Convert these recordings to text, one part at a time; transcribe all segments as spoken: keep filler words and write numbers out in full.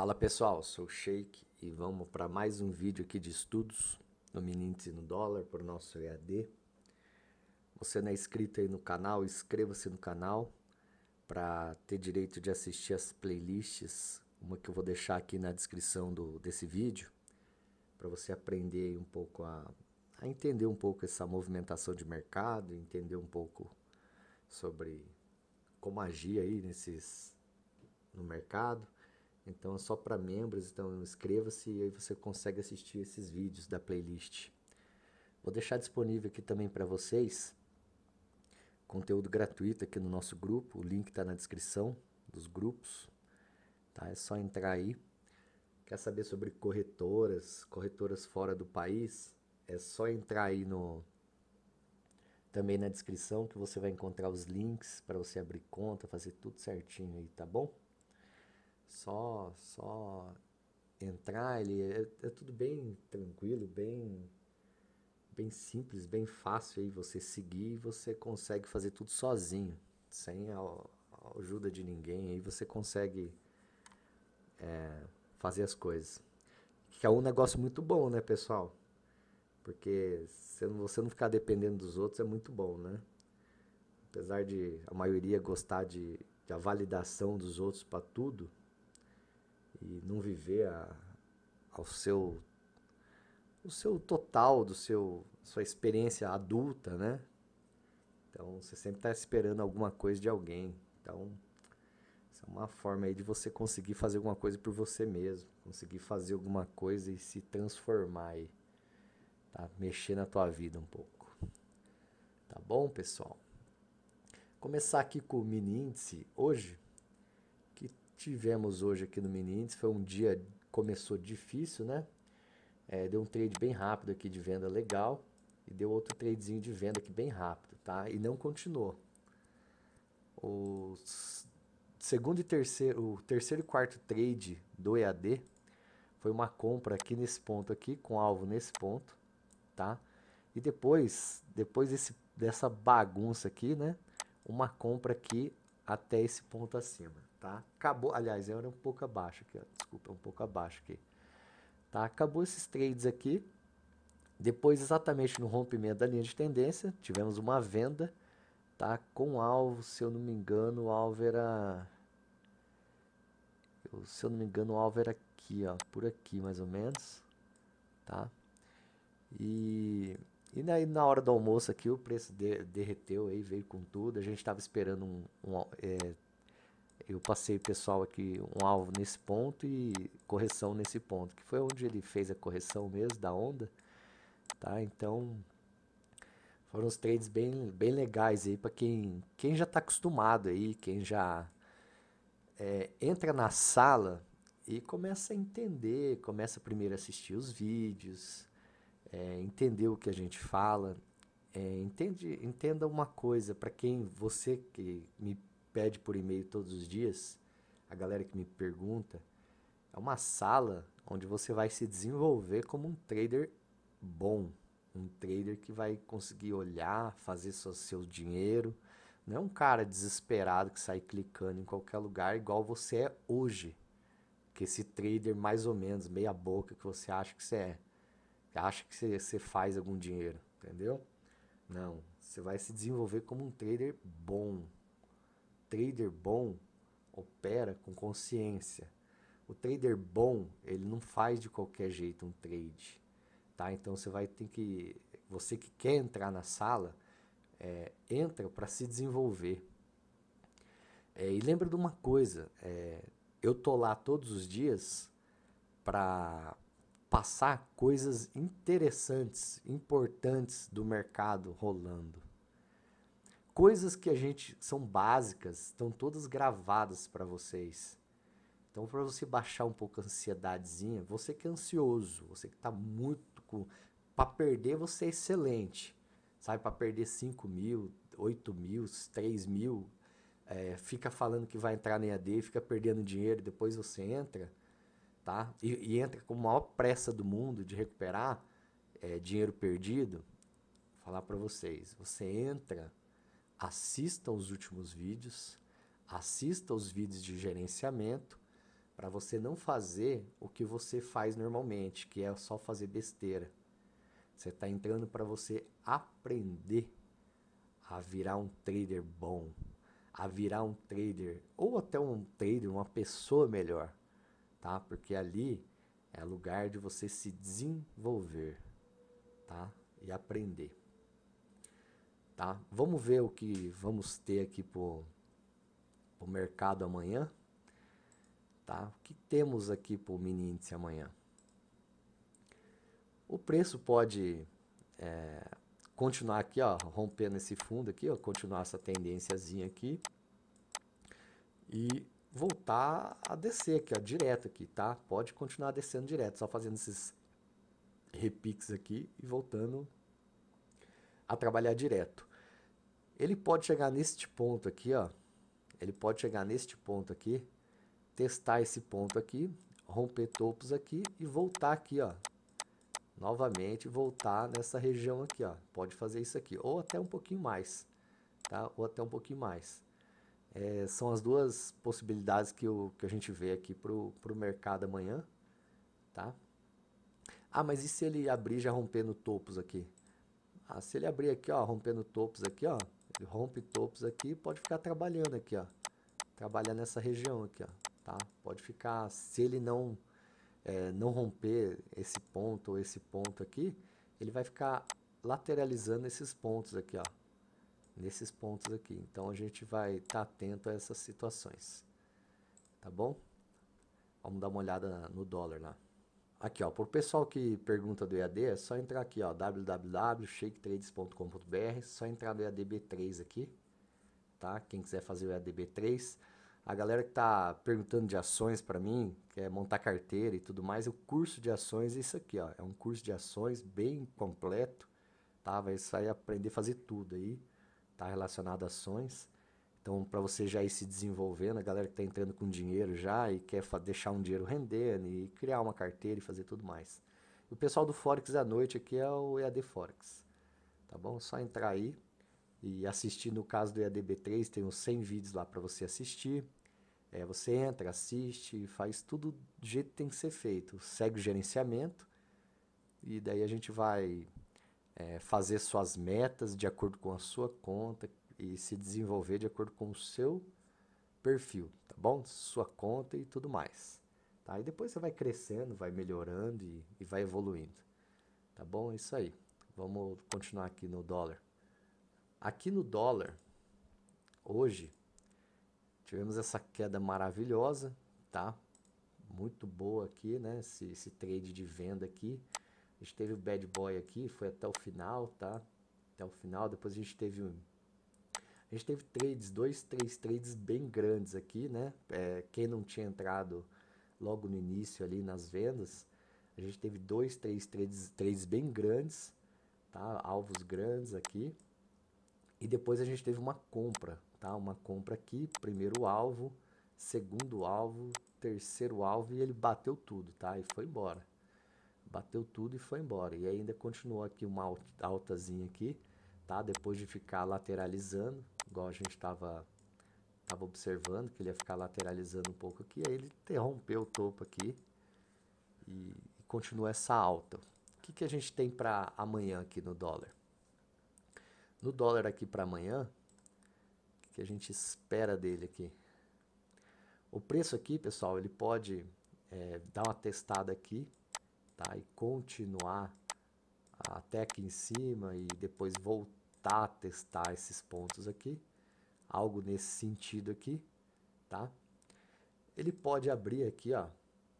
Fala pessoal, sou o Shake e vamos para mais um vídeo aqui de estudos no mini índice no dólar para o nosso E A D. Você não é inscrito aí no canal, inscreva-se no canal para ter direito de assistir as playlists, uma que eu vou deixar aqui na descrição do, desse vídeo, para você aprender um pouco a, a entender um pouco essa movimentação de mercado, entender um pouco sobre como agir aí nesses, no mercado. Então é só para membros, então inscreva-se e aí você consegue assistir esses vídeos da playlist. Vou deixar disponível aqui também para vocês conteúdo gratuito aqui no nosso grupo, o link está na descrição dos grupos, tá? É só entrar aí. Quer saber sobre corretoras, corretoras fora do país? É só entrar aí no... também na descrição que você vai encontrar os links para você abrir conta, fazer tudo certinho aí, tá bom? Só, só entrar, ele é, é tudo bem tranquilo, bem, bem simples, bem fácil aí você seguir, você consegue fazer tudo sozinho, sem a, a ajuda de ninguém, aí você consegue é, fazer as coisas. Que é um negócio muito bom, né, pessoal? Porque se você não ficar dependendo dos outros é muito bom, né? Apesar de a maioria gostar de, de a validação dos outros para tudo, e não viver a, ao seu, o seu total, do seu, sua experiência adulta, né? Então, você sempre está esperando alguma coisa de alguém. Então, essa é uma forma aí de você conseguir fazer alguma coisa por você mesmo. Conseguir fazer alguma coisa e se transformar aí. Tá? Mexer na tua vida um pouco. Tá bom, pessoal? Começar aqui com o mini índice hoje. Tivemos hoje aqui no mini índice, foi um dia, começou difícil, né? É, deu um trade bem rápido aqui de venda legal e deu outro tradezinho de venda aqui bem rápido, tá? E não continuou. O segundo e terceiro, o terceiro e quarto trade do E A D foi uma compra aqui nesse ponto aqui, com alvo nesse ponto, tá? E depois, depois desse, dessa bagunça aqui, né? Uma compra aqui até esse ponto acima. Tá? Acabou, aliás, era um pouco abaixo aqui, ó. Desculpa, um pouco abaixo aqui. Tá? Acabou esses trades aqui. Depois, exatamente no rompimento da linha de tendência, tivemos uma venda, tá? Com alvo, se eu não me engano, o alvo era... Eu, se eu não me engano, o alvo era aqui, ó, por aqui mais ou menos. Tá? E, e na, na hora do almoço aqui, o preço de, derreteu, aí, veio com tudo. A gente estava esperando um... um é, eu passei, pessoal, aqui um alvo nesse ponto e correção nesse ponto, que foi onde ele fez a correção mesmo da onda, tá? Então, foram os trades bem, bem legais aí para quem, quem já está acostumado aí, quem já é, entra na sala e começa a entender, começa primeiro a assistir os vídeos, é, entender o que a gente fala, é, entende, entenda uma coisa, para quem você que me pede por e-mail todos os dias, a galera que me pergunta, é uma sala onde você vai se desenvolver como um trader bom, um trader que vai conseguir olhar, fazer seu, seu dinheiro, não é um cara desesperado que sai clicando em qualquer lugar igual você é hoje, que esse trader mais ou menos, meia boca que você acha que você é, que acha que você, você faz algum dinheiro, entendeu? Não, você vai se desenvolver como um trader bom. Trader bom opera com consciência. O trader bom, ele não faz de qualquer jeito um trade, tá? Então você vai ter que, você que quer entrar na sala, é, entra para se desenvolver. É, e lembra de uma coisa, é, eu tô lá todos os dias para passar coisas interessantes, importantes do mercado rolando. Coisas que a gente são básicas, estão todas gravadas para vocês. Então, para você baixar um pouco a ansiedadezinha, você que é ansioso, você que está muito com... Para perder, você é excelente. Sabe, para perder cinco mil, oito mil, três mil, é, fica falando que vai entrar na E A D, fica perdendo dinheiro, depois você entra, tá? E, e entra com a maior pressa do mundo de recuperar é, dinheiro perdido. Vou falar para vocês, você entra... Assista os últimos vídeos, assista os vídeos de gerenciamento para você não fazer o que você faz normalmente, que é só fazer besteira. Você está entrando para você aprender a virar um trader bom, a virar um trader, ou até um trader, uma pessoa melhor, tá? Porque ali é lugar de você se desenvolver, tá? E aprender, tá? Vamos ver o que vamos ter aqui para o mercado amanhã, tá? O que temos aqui para o mini índice amanhã? O preço pode é, continuar aqui, ó, rompendo esse fundo aqui, ó, continuar essa tendênciazinha aqui e voltar a descer aqui, ó, direto aqui, tá? Pode continuar descendo direto, só fazendo esses repiques aqui e voltando a trabalhar direto. Ele pode chegar neste ponto aqui, ó, ele pode chegar neste ponto aqui, testar esse ponto aqui, romper topos aqui e voltar aqui, ó. Novamente voltar nessa região aqui, ó, pode fazer isso aqui, ou até um pouquinho mais, tá? Ou até um pouquinho mais. É, são as duas possibilidades que, eu, que a gente vê aqui para o mercado amanhã, tá? Ah, mas e se ele abrir já rompendo topos aqui? Ah, se ele abrir aqui, ó, rompendo topos aqui, ó, ele rompe topos aqui, pode ficar trabalhando aqui, ó, trabalhar nessa região aqui, ó, tá? Pode ficar, se ele não... É, não romper esse ponto ou esse ponto aqui, ele vai ficar lateralizando esses pontos aqui, ó, nesses pontos aqui. Então a gente vai estar atento a essas situações, tá bom? Vamos dar uma olhada no dólar lá. Aqui, ó, para o pessoal que pergunta do E A D, é só entrar aqui, ó, w w w ponto shake trades ponto com ponto b r, só entrar no E A D B três aqui, tá? Quem quiser fazer o E A D B três. A galera que está perguntando de ações para mim, quer montar carteira e tudo mais, o curso de ações é isso aqui, ó. É um curso de ações bem completo, tá? Vai sair aprender a fazer tudo aí, tá? Relacionado a ações. Então, para você já ir se desenvolvendo, a galera que está entrando com dinheiro já e quer deixar um dinheiro rendendo e criar uma carteira e fazer tudo mais. E o pessoal do Forex à noite aqui é o E A D Forex, tá bom? É só entrar aí. E assistir, no caso do E A D B três, tem uns cem vídeos lá para você assistir. É, você entra, assiste, faz tudo do jeito que tem que ser feito. Segue o gerenciamento e daí a gente vai é, fazer suas metas de acordo com a sua conta e se desenvolver de acordo com o seu perfil, tá bom? Sua conta e tudo mais. Tá? E depois você vai crescendo, vai melhorando e, e vai evoluindo. Tá bom? É isso aí. Vamos continuar aqui no dólar. Aqui no dólar, hoje, tivemos essa queda maravilhosa, tá? Muito boa aqui, né? Esse, esse trade de venda aqui. A gente teve o bad boy aqui, foi até o final, tá? Até o final, depois a gente teve um... A gente teve trades, dois, três trades bem grandes aqui, né? É, quem não tinha entrado logo no início ali nas vendas, a gente teve dois, três trades, trades bem grandes, tá? Alvos grandes aqui. E depois a gente teve uma compra, tá? Uma compra aqui, primeiro alvo, segundo alvo, terceiro alvo, e ele bateu tudo, tá? E foi embora. Bateu tudo e foi embora. E ainda continuou aqui uma altazinha aqui, tá? Depois de ficar lateralizando, igual a gente estava tava observando, que ele ia ficar lateralizando um pouco aqui, aí ele rompeu o topo aqui e, e continuou essa alta. O que, que a gente tem para amanhã aqui no dólar? No dólar aqui para amanhã, o que a gente espera dele aqui? O preço aqui, pessoal, ele pode é, dar uma testada aqui, tá? E continuar até aqui em cima e depois voltar a testar esses pontos aqui. Algo nesse sentido aqui, tá? Ele pode abrir aqui, ó,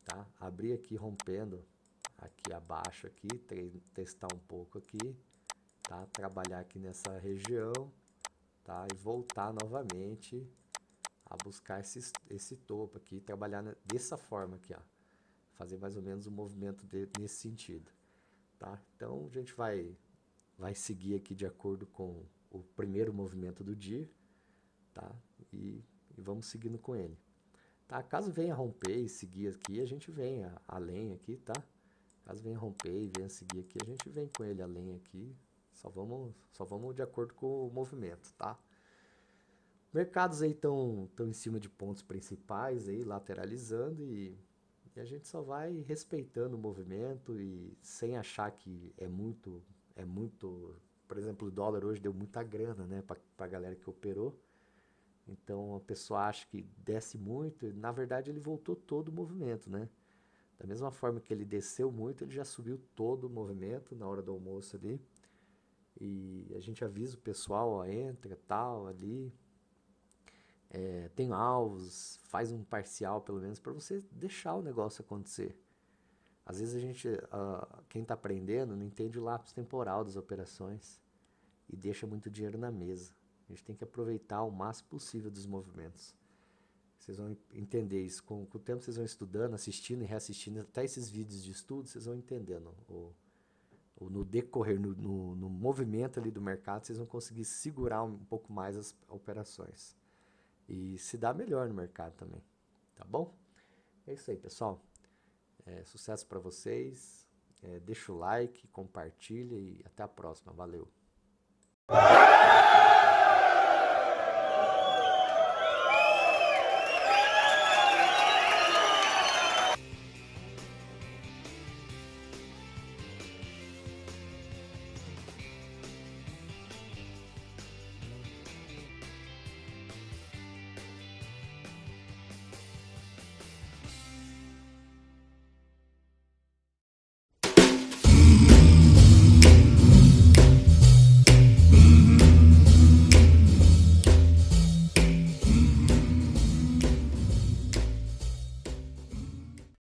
tá? Abrir aqui rompendo aqui abaixo aqui, testar um pouco aqui. Tá? Trabalhar aqui nessa região, tá? E voltar novamente a buscar esse, esse topo aqui, trabalhar dessa forma aqui, ó. Fazer mais ou menos um movimento de, nesse sentido, tá? Então a gente vai, vai seguir aqui de acordo com o primeiro movimento do dia, tá? E, e vamos seguindo com ele, tá? Caso venha romper e seguir aqui, a gente vem a, além aqui, tá? Caso venha romper e venha seguir aqui, a gente vem com ele além aqui. Só vamos, só vamos de acordo com o movimento, tá? Mercados aí estão em cima de pontos principais, aí, lateralizando, e, e a gente só vai respeitando o movimento e sem achar que é muito, é muito... Por exemplo, o dólar hoje deu muita grana, né, para a galera que operou. Então a pessoa acha que desce muito, e, na verdade ele voltou todo o movimento, né? Da mesma forma que ele desceu muito, ele já subiu todo o movimento na hora do almoço ali. E a gente avisa o pessoal, ó, entra, tal, ali. É, tem alvos, faz um parcial pelo menos para você deixar o negócio acontecer. Às vezes a gente, uh, quem está aprendendo, não entende o lapso temporal das operações e deixa muito dinheiro na mesa. A gente tem que aproveitar o máximo possível dos movimentos. Vocês vão entender isso. Com, com o tempo vocês vão estudando, assistindo e reassistindo até esses vídeos de estudo, vocês vão entendendo. Ou, ou no decorrer, no, no, no movimento ali do mercado, vocês vão conseguir segurar um pouco mais as operações. E se dá melhor no mercado também, tá bom? É isso aí, pessoal. É, sucesso para vocês. É, deixa o like, compartilha e até a próxima. Valeu!